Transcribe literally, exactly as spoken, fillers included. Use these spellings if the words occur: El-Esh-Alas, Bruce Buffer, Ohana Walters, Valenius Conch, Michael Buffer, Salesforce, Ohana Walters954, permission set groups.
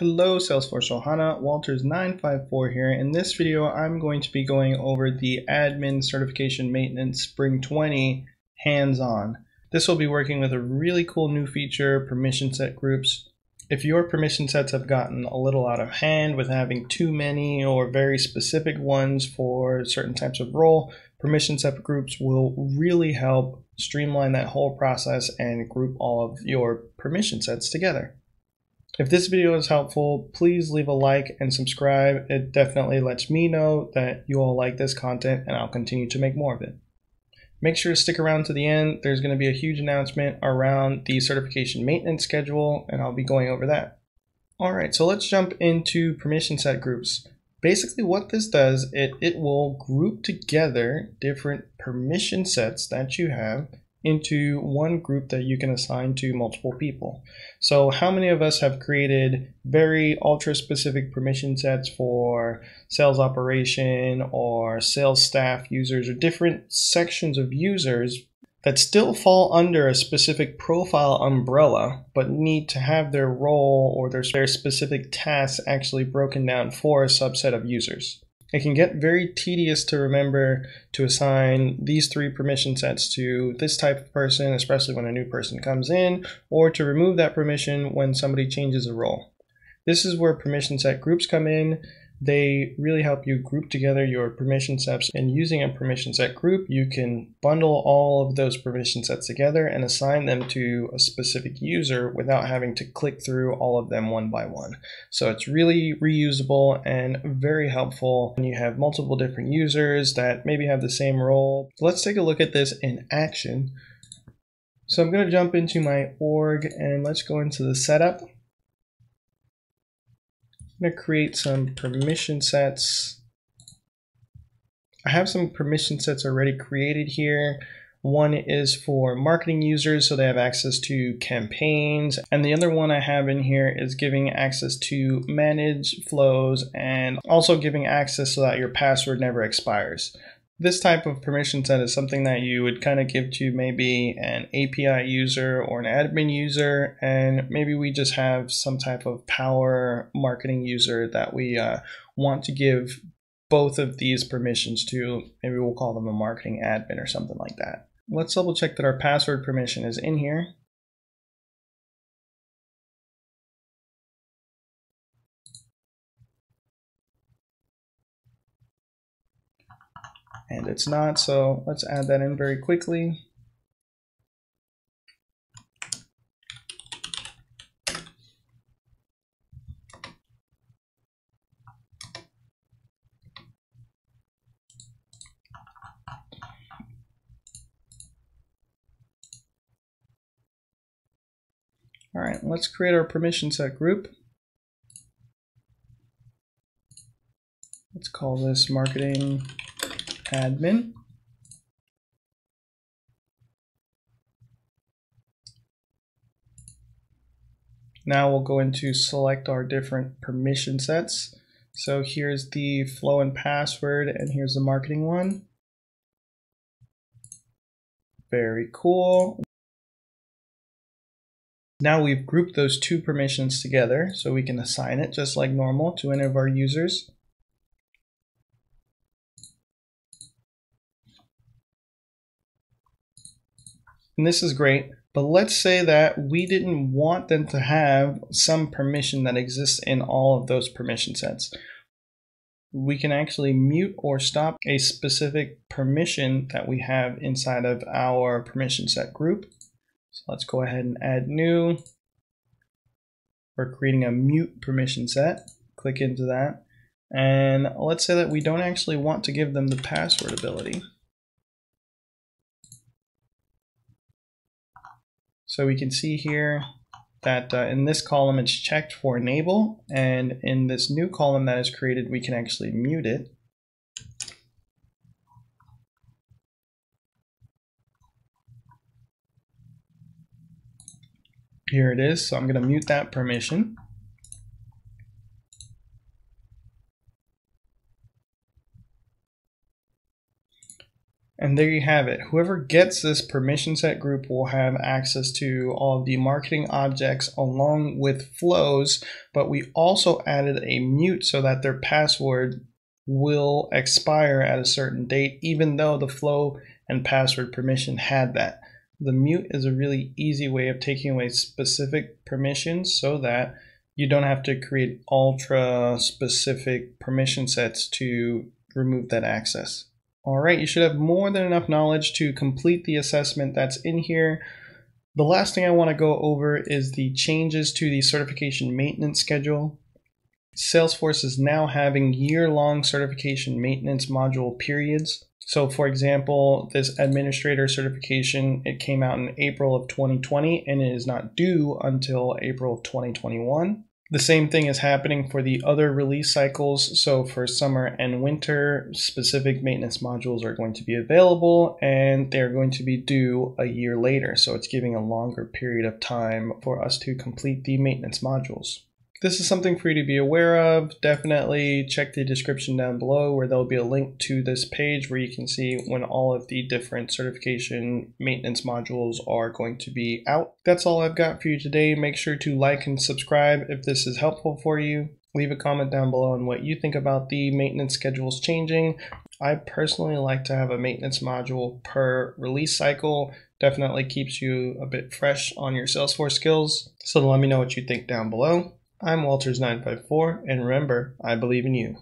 Hello Salesforce, Ohana Walters nine five four here. In this video I'm going to be going over the admin certification maintenance spring twenty hands-on. This will be working with a really cool new feature, permission set groups. If your permission sets have gotten a little out of hand with having too many or very specific ones for certain types of role, permission set groups will really help streamline that whole process and group all of your permission sets together. If this video is helpful, please leave a like and subscribe. It definitely lets me know that you all like this content and I'll continue to make more of it. Make sure to stick around to the end. There's going to be a huge announcement around the certification maintenance schedule and I'll be going over that. Alright, so let's jump into permission set groups. Basically what this does, it, it will group together different permission sets that you have into one group that you can assign to multiple people. So how many of us have created very ultra specific permission sets for sales operation or sales staff users or different sections of users that still fall under a specific profile umbrella but need to have their role or their, their specific tasks actually broken down for a subset of users? It can get very tedious to remember to assign these three permission sets to this type of person, especially when a new person comes in, or to remove that permission when somebody changes a role. This is where permission set groups come in. They really help you group together your permission sets, and using a permission set group, you can bundle all of those permission sets together and assign them to a specific user without having to click through all of them one by one. So it's really reusable and very helpful when you have multiple different users that maybe have the same role. Let's take a look at this in action. So I'm going to jump into my org and let's go into the setup. I'm going to create some permission sets. I have some permission sets already created here. One is for marketing users, so they have access to campaigns, and the other one I have in here is giving access to manage flows and also giving access so that your password never expires. This type of permission set is something that you would kind of give to maybe an A P I user or an admin user, and maybe we just have some type of power marketing user that we uh, want to give both of these permissions to. Maybe we'll call them a marketing admin or something like that. Let's double check that our password permission is in here. And it's not, so let's add that in very quickly. All right, let's create our permission set group. Let's call this marketing admin. Now we'll go into select our different permission sets. So here's the flow and password, and here's the marketing one. Very cool. Now we've grouped those two permissions together, so we can assign it just like normal to any of our users. And this is great, but let's say that we didn't want them to have some permission that exists in all of those permission sets. We can actually mute or stop a specific permission that we have inside of our permission set group. So let's go ahead and add new. We're creating a mute permission set. Click into that. And let's say that we don't actually want to give them the password ability. So we can see here that uh, in this column it's checked for enable, and in this new column that is created we can actually mute it. Here it is, so I'm going to mute that permission. And there you have it. Whoever gets this permission set group will have access to all of the marketing objects along with flows, but we also added a mute so that their password will expire at a certain date, even though the flow and password permission had that. The mute is a really easy way of taking away specific permissions so that you don't have to create ultra specific permission sets to remove that access. All right, you should have more than enough knowledge to complete the assessment that's in here. The last thing I want to go over is the changes to the certification maintenance schedule. Salesforce is now having year-long certification maintenance module periods. So for example, this administrator certification, it came out in April of twenty twenty and it is not due until April of twenty twenty-one. The same thing is happening for the other release cycles. So for summer and winter, specific maintenance modules are going to be available and they're going to be due a year later. So it's giving a longer period of time for us to complete the maintenance modules. This is something for you to be aware of. Definitely check the description down below where there'll be a link to this page where you can see when all of the different certification maintenance modules are going to be out. That's all I've got for you today. Make sure to like and subscribe if this is helpful for you. Leave a comment down below on what you think about the maintenance schedules changing. I personally like to have a maintenance module per release cycle. Definitely keeps you a bit fresh on your Salesforce skills. So let me know what you think down below. I'm Walters nine five four, and remember, I believe in you.